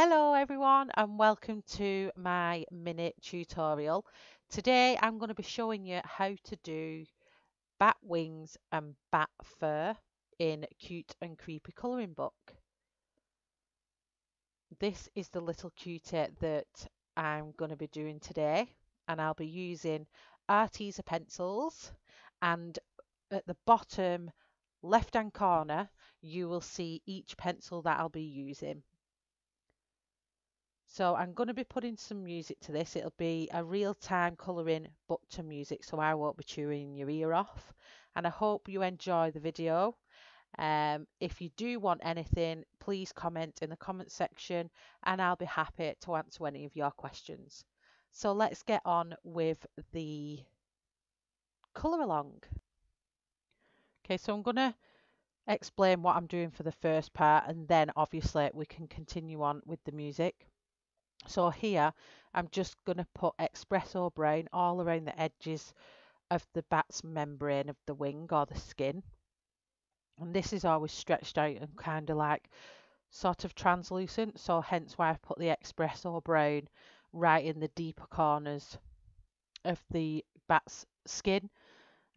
Hello everyone and welcome to my mini tutorial. Today I'm going to be showing you how to do bat wings and bat fur in Cute and Creepy colouring book. This is the little cutie that I'm going to be doing today, and I'll be using Arteza pencils, and at the bottom left hand corner you will see each pencil that I'll be using. So I'm going to be putting some music to this. It'll be a real-time colouring book to music, so I won't be chewing your ear off. And I hope you enjoy the video. If you do want anything, please comment in the comment section and I'll be happy to answer any of your questions. So let's get on with the colour along. Okay, so I'm going to explain what I'm doing for the first part, and then obviously we can continue on with the music. So here I'm just going to put espresso brown all around the edges of the bat's membrane of the wing or the skin. And this is always stretched out and kind of like sort of translucent, so hence why I've put the espresso brown right in the deeper corners of the bat's skin,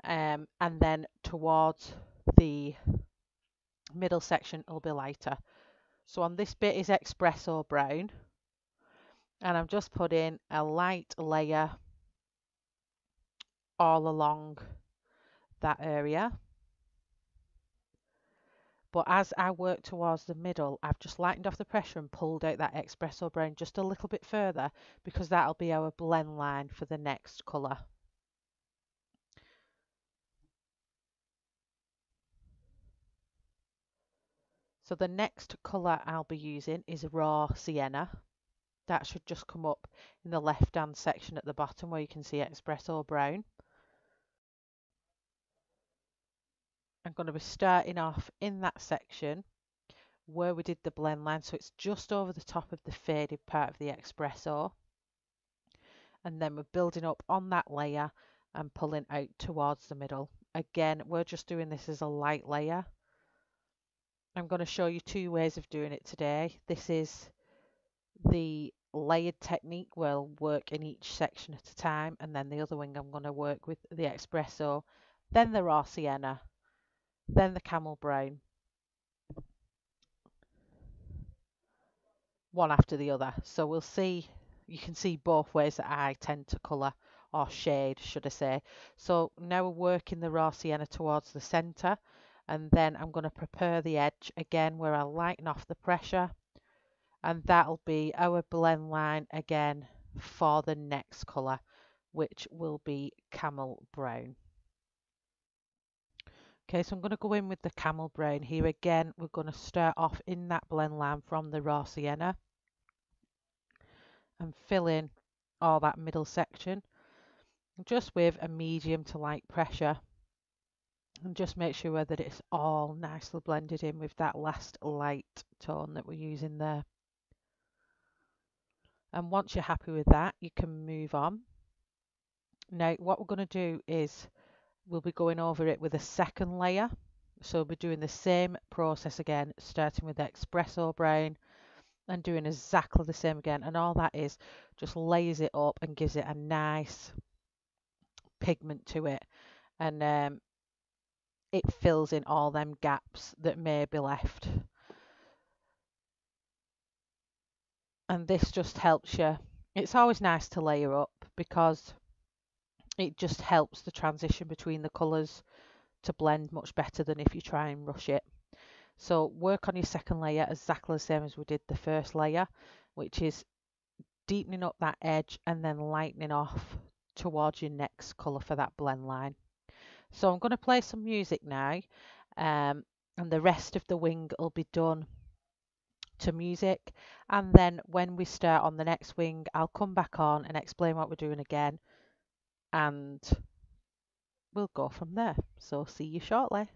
and then towards the middle section will be lighter. So on this bit is espresso brown. And I'm just putting a light layer all along that area. But as I work towards the middle, I've just lightened off the pressure and pulled out that espresso brown just a little bit further, because that'll be our blend line for the next colour. So the next colour I'll be using is raw sienna. That should just come up in the left hand section at the bottom where you can see espresso brown. I'm going to be starting off in that section where we did the blend line, so it's just over the top of the faded part of the espresso, and then we're building up on that layer and pulling out towards the middle. Again, we're just doing this as a light layer. I'm going to show you two ways of doing it today. This is the layered technique, will work in each section at a time, and then the other wing I'm going to work with the espresso, then the raw sienna, then the camel brown, one after the other. So we'll see, you can see both ways that I tend to colour, or shade should I say. So now we're working the raw sienna towards the centre, and then I'm going to prepare the edge again where I lighten off the pressure, and that'll be our blend line again for the next colour, which will be camel brown. Okay, so I'm going to go in with the camel brown here. Again, we're going to start off in that blend line from the raw sienna and fill in all that middle section just with a medium to light pressure, and just make sure that it's all nicely blended in with that last light tone that we're using there. And once you're happy with that, you can move on. Now what we're going to do is we'll be going over it with a second layer. So we'll be doing the same process again, starting with the espresso brown and doing exactly the same again. And all that is just layers it up and gives it a nice pigment to it. And it fills in all them gaps that may be left. And this just helps you. It's always nice to layer up because it just helps the transition between the colours to blend much better than if you try and rush it. So work on your second layer exactly the same as we did the first layer, which is deepening up that edge and then lightening off towards your next colour for that blend line. So I'm going to play some music now, and the rest of the wing will be done to music, and then when we start on the next wing I'll come back on and explain what we're doing again, and we'll go from there. So see you shortly.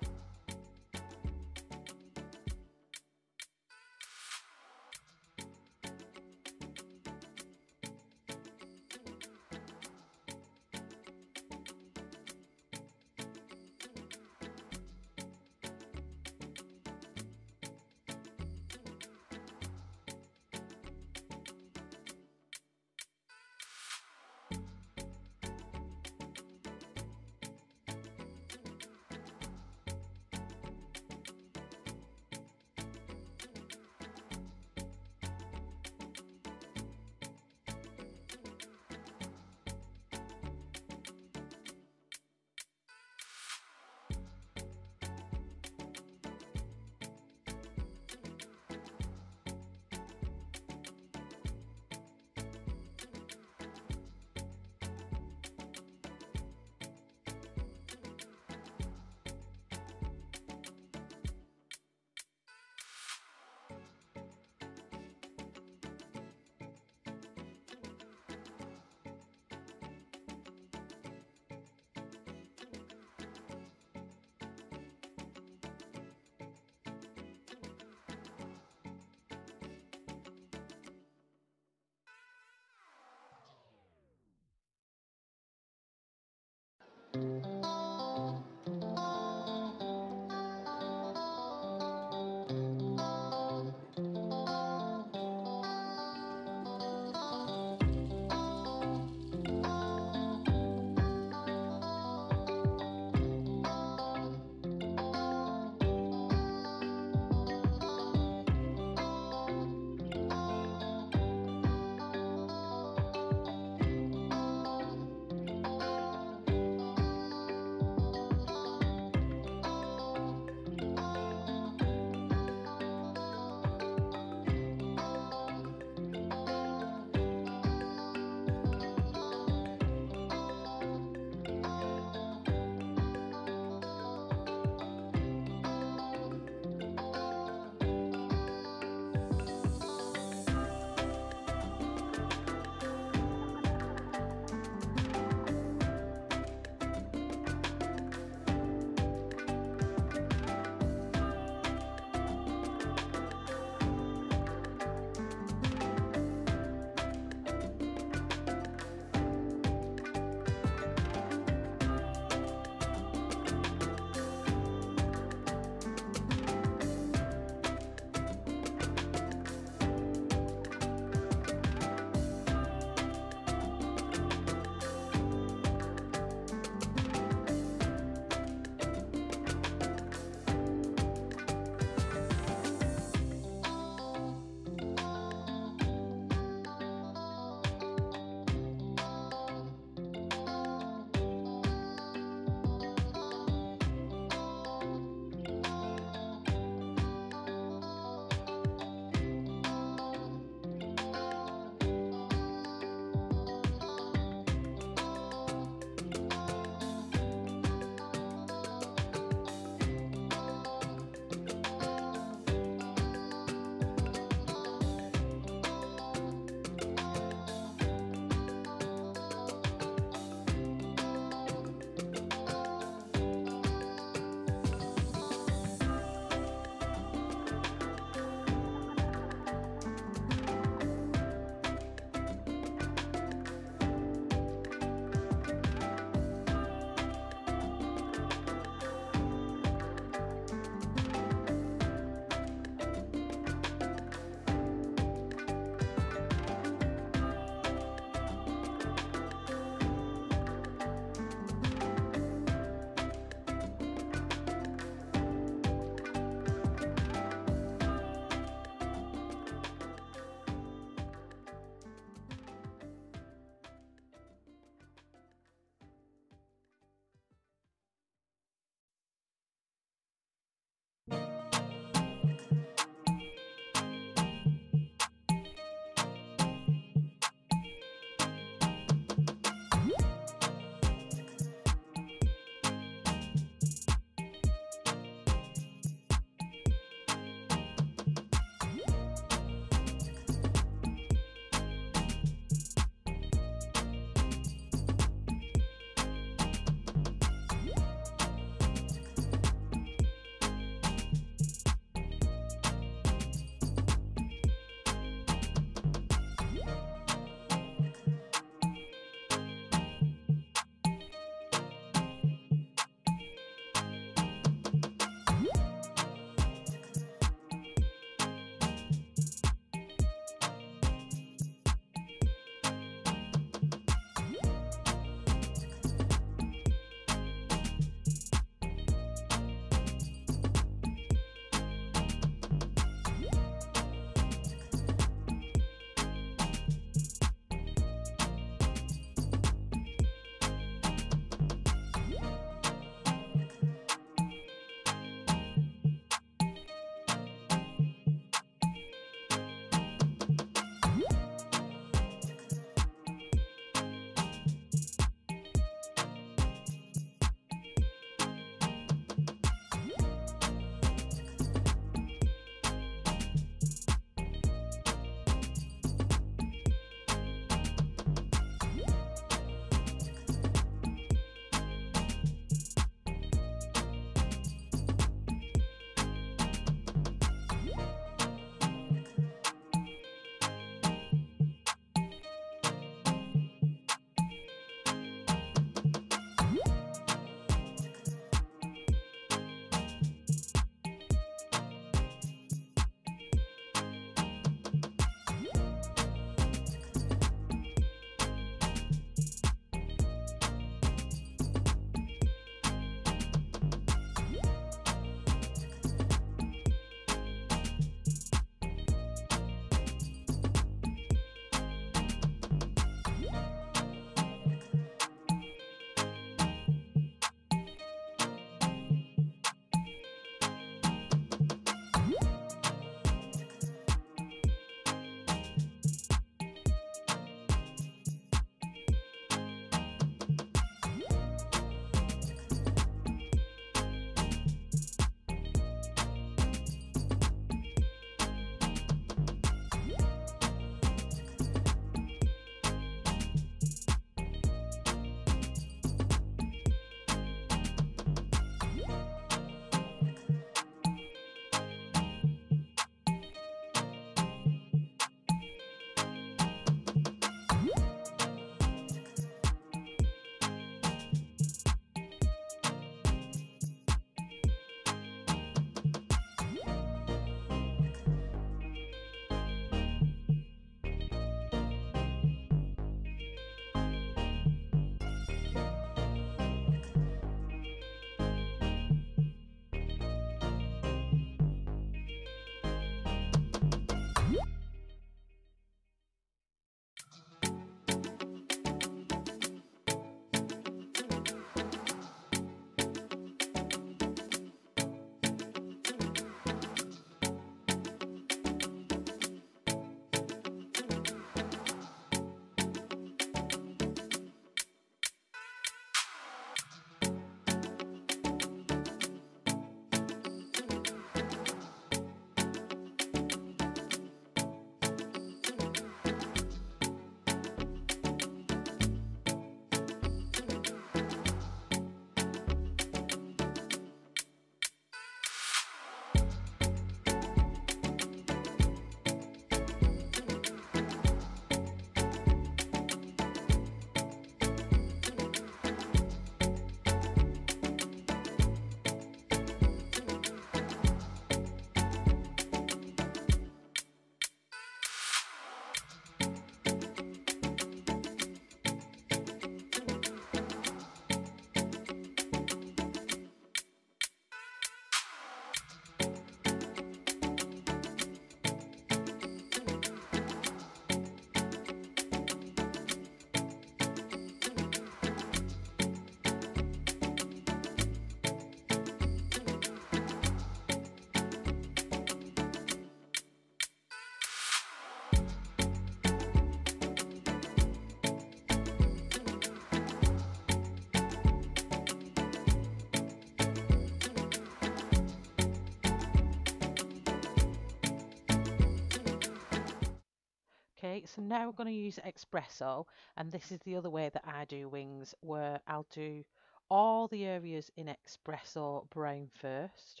Okay, so now we're going to use espresso, and this is the other way that I do wings, where I'll do all the areas in espresso brown first.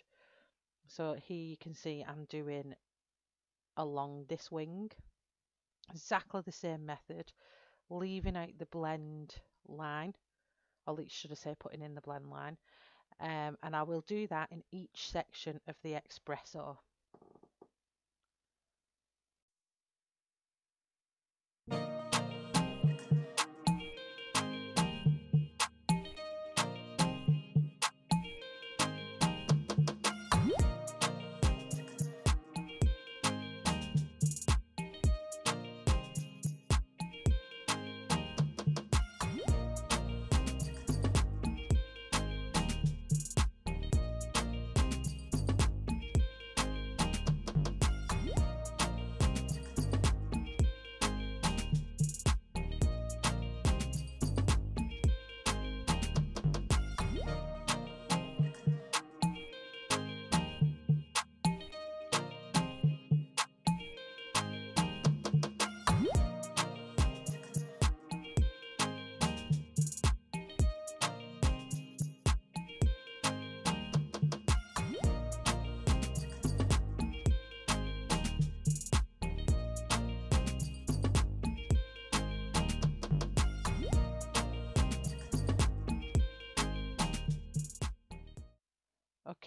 So here you can see I'm doing along this wing, exactly the same method, leaving out the blend line, or should I say putting in the blend line, and I will do that in each section of the espresso.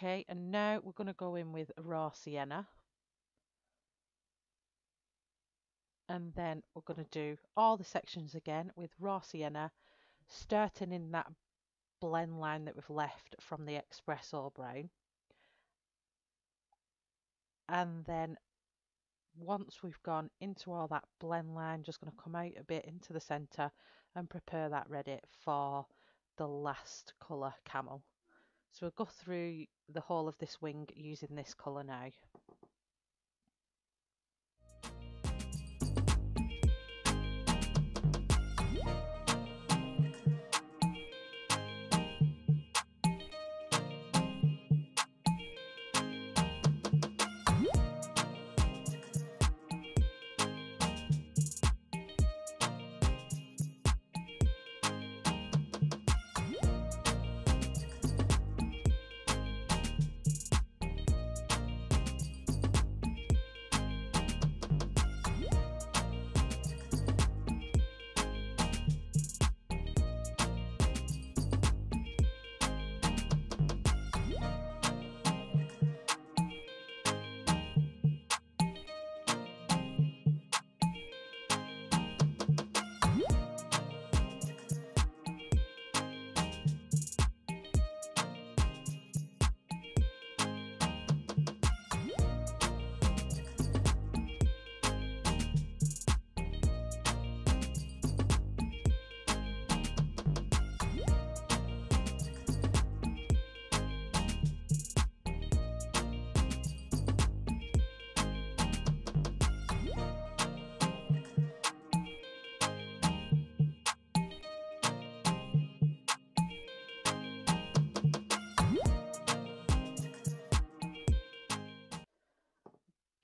Okay, and now we're going to go in with raw sienna, and then we're going to do all the sections again with raw sienna, starting in that blend line that we've left from the espresso brown. And then once we've gone into all that blend line, just going to come out a bit into the centre and prepare that ready for the last colour, camel. So we'll go through the whole of this wing using this colour now.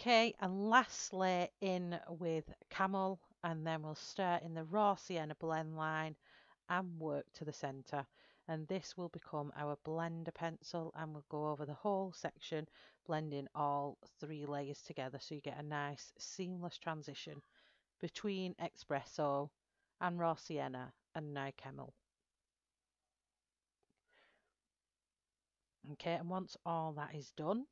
Okay, and lastly in with camel, and then we'll start in the raw sienna blend line and work to the centre, and this will become our blender pencil, and we'll go over the whole section, blending all three layers together, so you get a nice seamless transition between espresso and raw sienna and now camel. Okay, and once all that is done,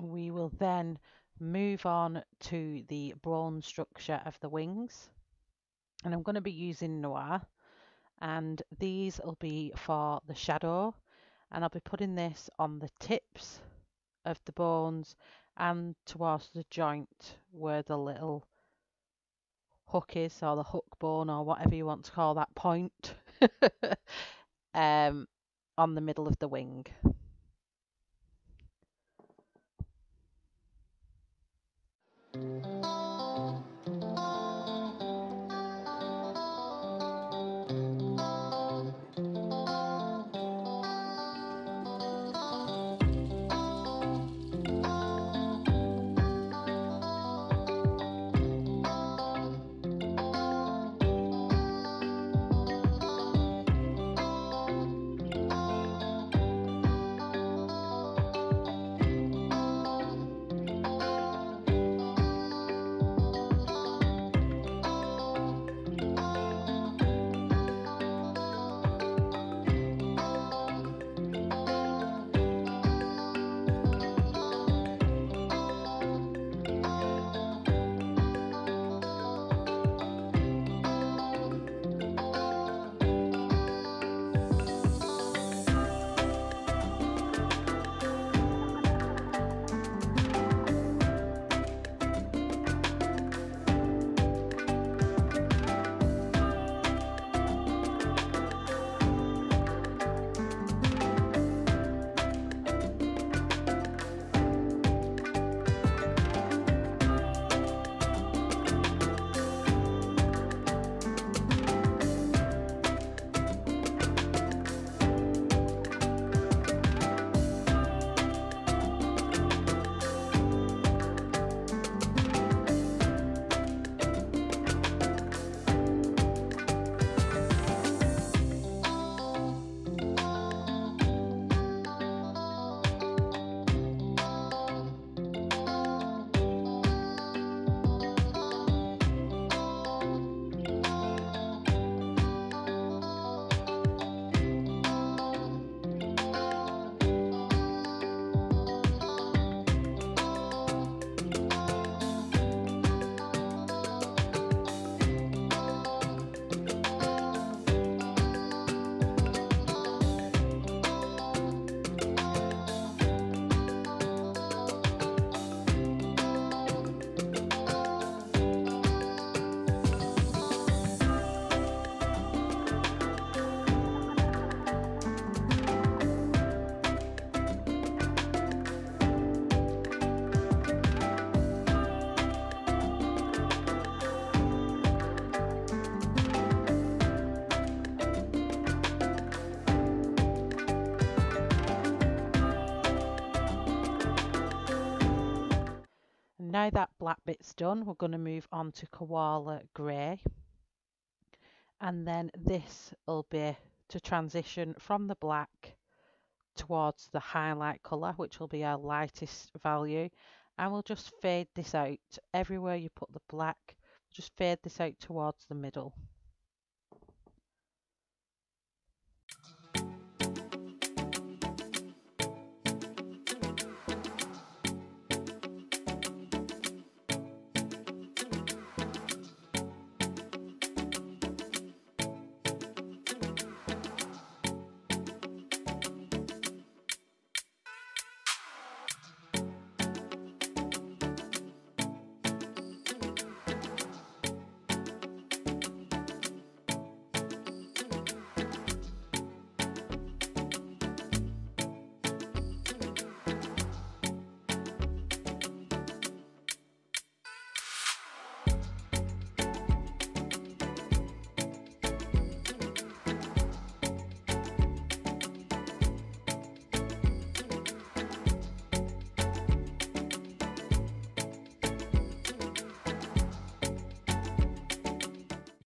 we will then move on to the bone structure of the wings, and I'm going to be using Noir, and these will be for the shadow, and I'll be putting this on the tips of the bones and towards the joint where the little hook is, or the hook bone, or whatever you want to call that point, on the middle of the wing. now that black bit's done, we're going to move on to koala grey, and then this will be to transition from the black towards the highlight colour, which will be our lightest value, and we'll just fade this out everywhere you put the black. Just fade this out towards the middle.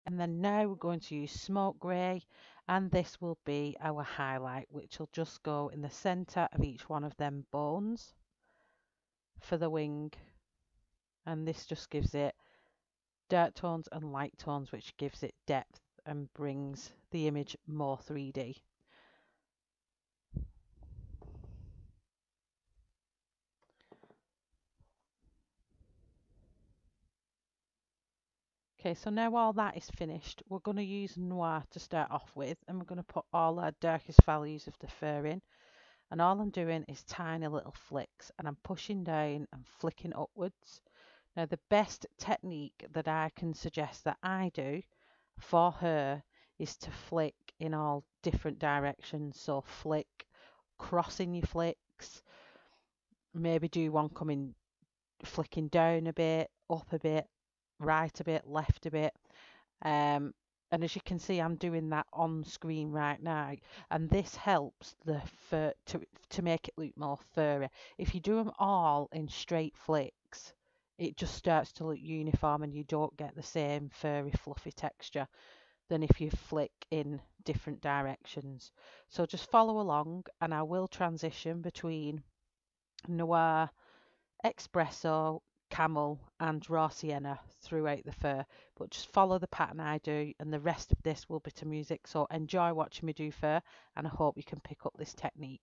And then now we're going to use smoke grey, and this will be our highlight, which will just go in the centre of each one of them bones for the wing. And this just gives it dark tones and light tones, which gives it depth and brings the image more 3D. Okay, so now all that is finished, we're going to use noir to start off with, and we're going to put all our darkest values of the fur in. And all I'm doing is tiny little flicks, and I'm pushing down and flicking upwards. Now the best technique that I can suggest that I do for her is to flick in all different directions. So flick, crossing your flicks, maybe do one coming, flicking down a bit, up a bit, right a bit, left a bit, and as you can see, I'm doing that on screen right now, and this helps the fur to make it look more furry. If you do them all in straight flicks, it just starts to look uniform and you don't get the same furry fluffy texture than if you flick in different directions. So just follow along, and I will transition between noir, espresso, camel and raw sienna throughout the fur, but just follow the pattern I do, and the rest of this will be to music. So enjoy watching me do fur, and I hope you can pick up this technique.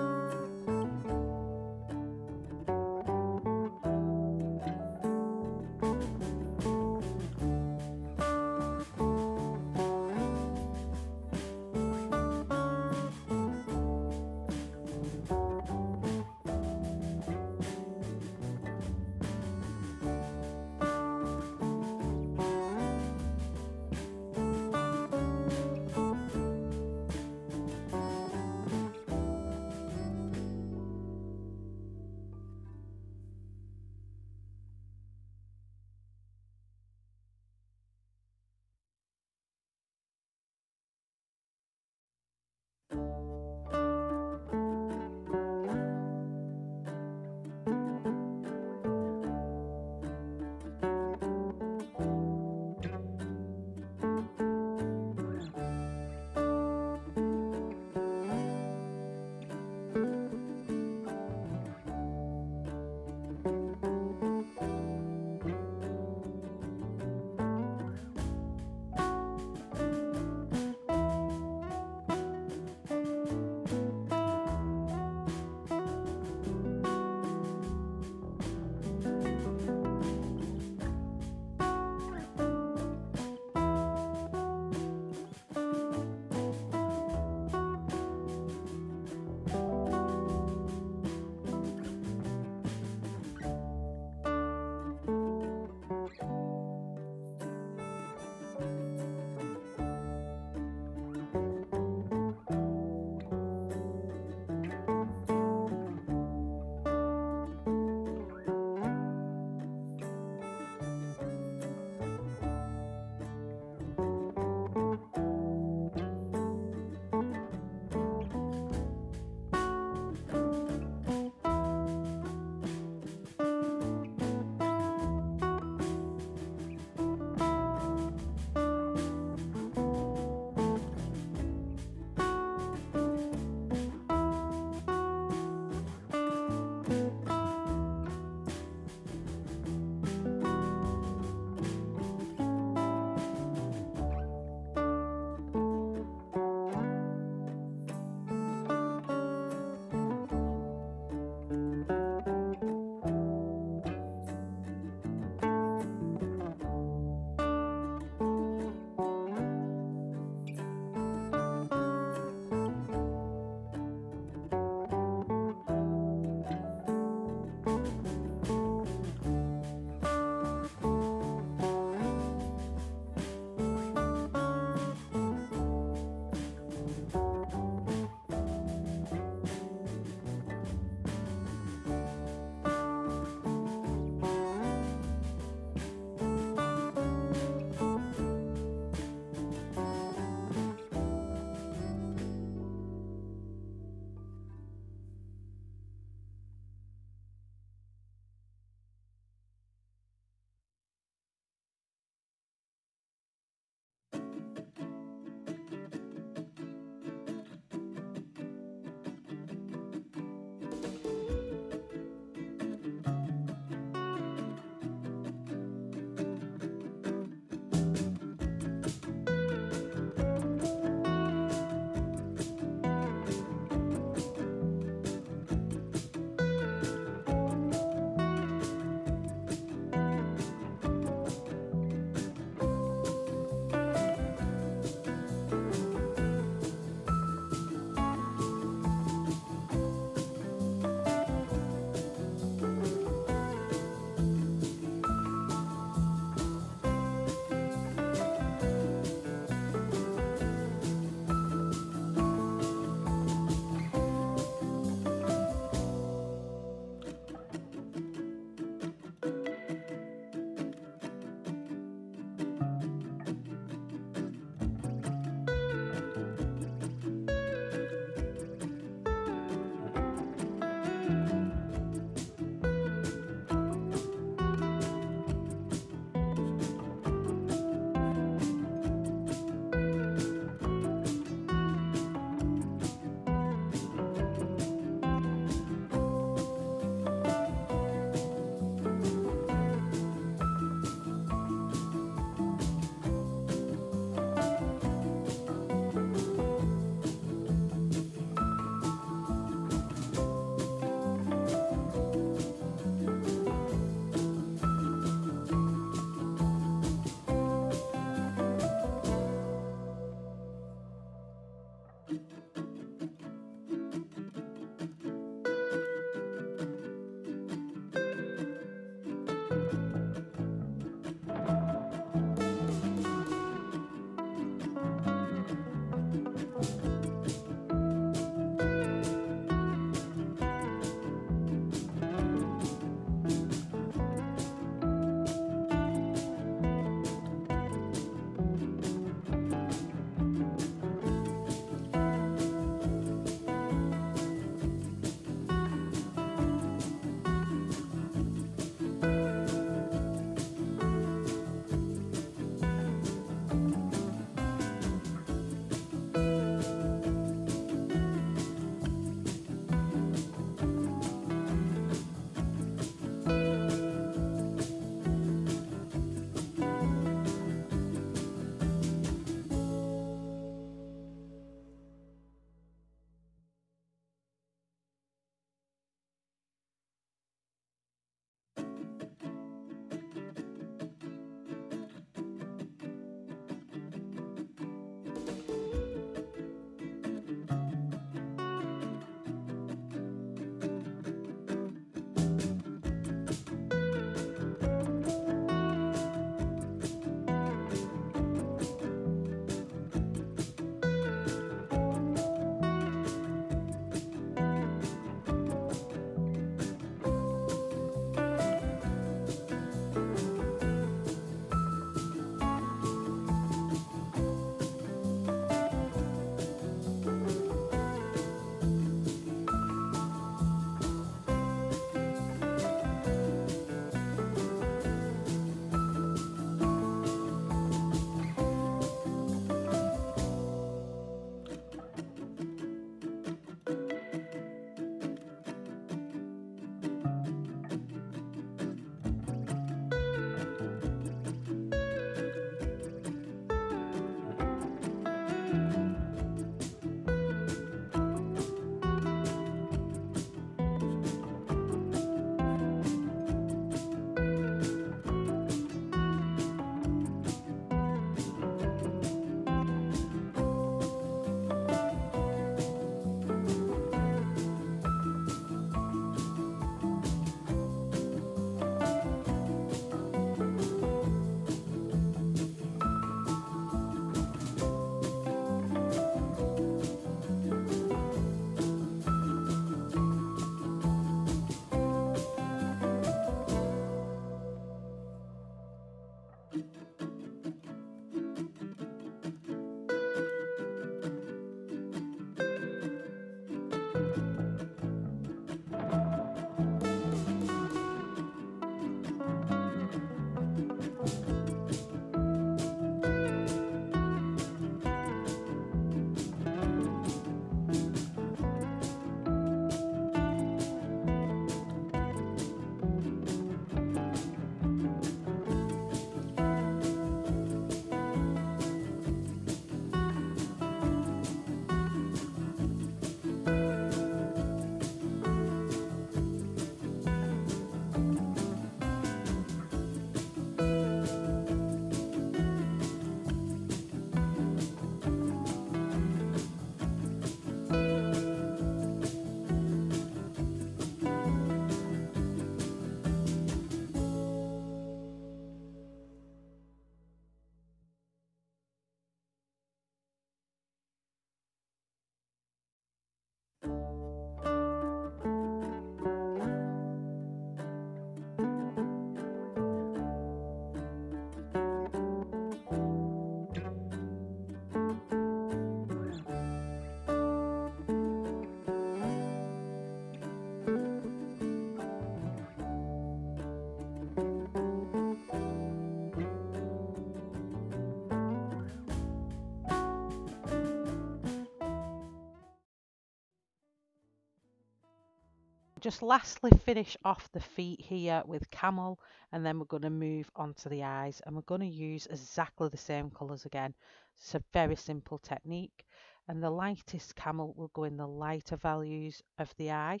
just lastly finish off the feet here with camel, and then we're going to move on to the eyes, and we're going to use exactly the same colours again. It's a very simple technique, and the lightest camel will go in the lighter values of the eye,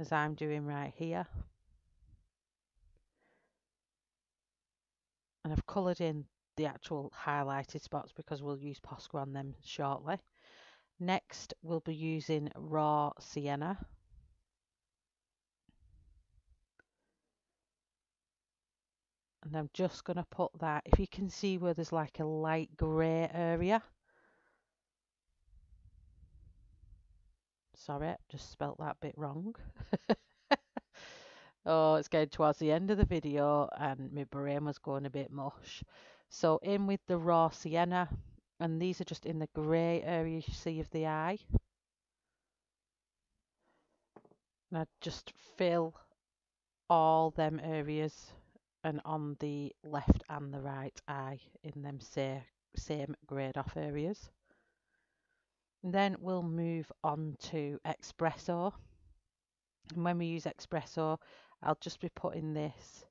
as I'm doing right here. And I've coloured in the actual highlighted spots because we'll use Posca on them shortly. Next, we'll be using raw sienna. And I'm just going to put that, if you can see where there's like a light grey area. Sorry, I just spelt that bit wrong. Oh, it's getting towards the end of the video and my brain was going a bit mush. So in with the raw sienna. And these are just in the grey area you see of the eye. And I just fill all them areas and on the left and the right eye in them same greyed off areas. And then we'll move on to espresso. And when we use espresso, I'll just be putting this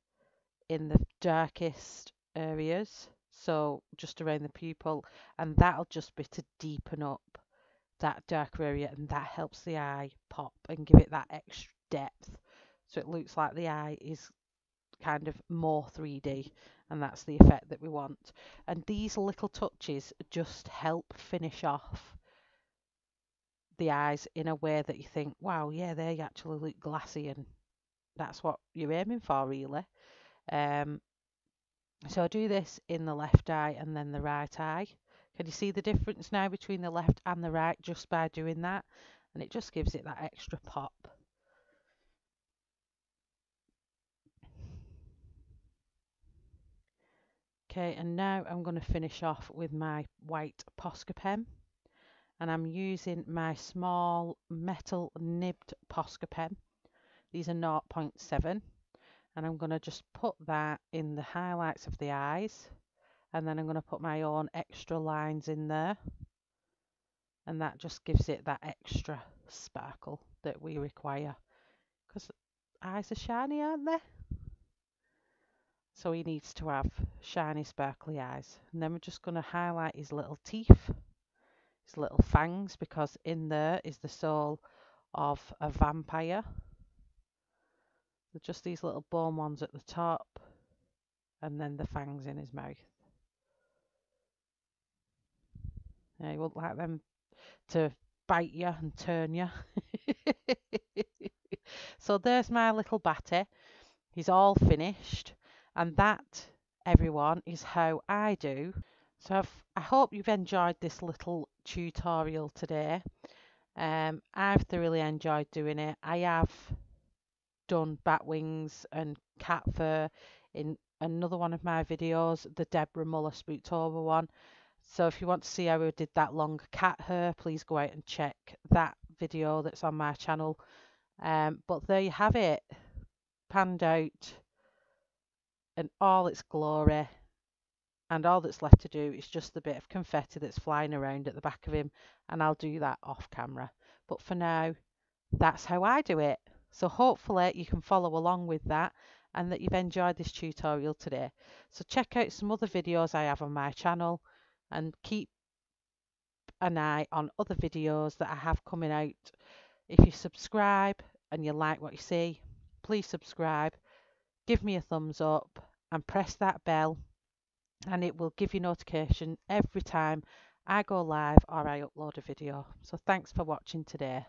in the darkest areas. So just around the pupil, and that'll just be to deepen up that darker area, and that helps the eye pop and give it that extra depth, so it looks like the eye is kind of more 3D, and that's the effect that we want. And these little touches just help finish off the eyes in a way that you think, wow, yeah, they actually look glassy, and that's what you're aiming for, really. So I do this in the left eye and then the right eye. Can you see the difference now between the left and the right just by doing that? And it just gives it that extra pop. Okay, and now I'm going to finish off with my white Posca pen. And I'm using my small metal nibbed Posca pen. These are 0.7. And I'm going to just put that in the highlights of the eyes, and then I'm going to put my own extra lines in there, and that just gives it that extra sparkle that we require, because eyes are shiny, aren't they? So he needs to have shiny sparkly eyes. And then we're just going to highlight his little teeth, his little fangs, because in there is the soul of a vampire. Just these little bone ones at the top, and then the fangs in his mouth. Yeah, you wouldn't like them to bite you and turn you. So there's my little batty. He's all finished, and that, everyone, is how I do. So I hope you've enjoyed this little tutorial today. I've thoroughly enjoyed doing it. I have done bat wings and cat fur in another one of my videos, the Deborah Muller Spooktober one, so if you want to see how we did that long cat hair, please go out and check that video that's on my channel. But there you have it, panned out in all its glory, and all that's left to do is just the bit of confetti that's flying around at the back of him, and I'll do that off camera, but for now that's how I do it. So hopefully you can follow along with that, and that you've enjoyed this tutorial today. So check out some other videos I have on my channel, and keep an eye on other videos that I have coming out. If you subscribe and you like what you see, please subscribe, give me a thumbs up and press that bell, and it will give you notification every time I go live or I upload a video. So thanks for watching today.